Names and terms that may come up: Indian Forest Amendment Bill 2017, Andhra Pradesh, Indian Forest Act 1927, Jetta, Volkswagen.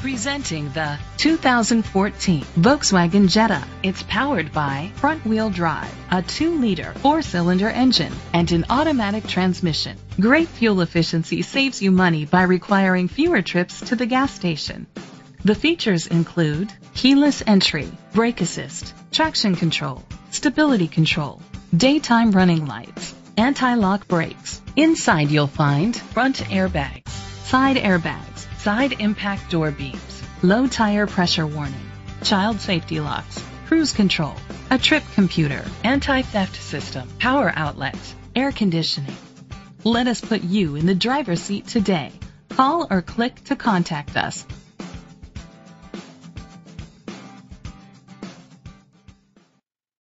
Presenting the 2014 Volkswagen Jetta. It's powered by front-wheel drive, a 2-liter 4-cylinder engine, and an automatic transmission. Great fuel efficiency saves you money by requiring fewer trips to the gas station. The features include keyless entry, brake assist, traction control, stability control, daytime running lights, anti-lock brakes. Inside you'll find front airbags, side airbags, side impact door beams, low tire pressure warning, child safety locks, cruise control, a trip computer, anti-theft system, power outlets, air conditioning. Let us put you in the driver's seat today. Call or click to contact us.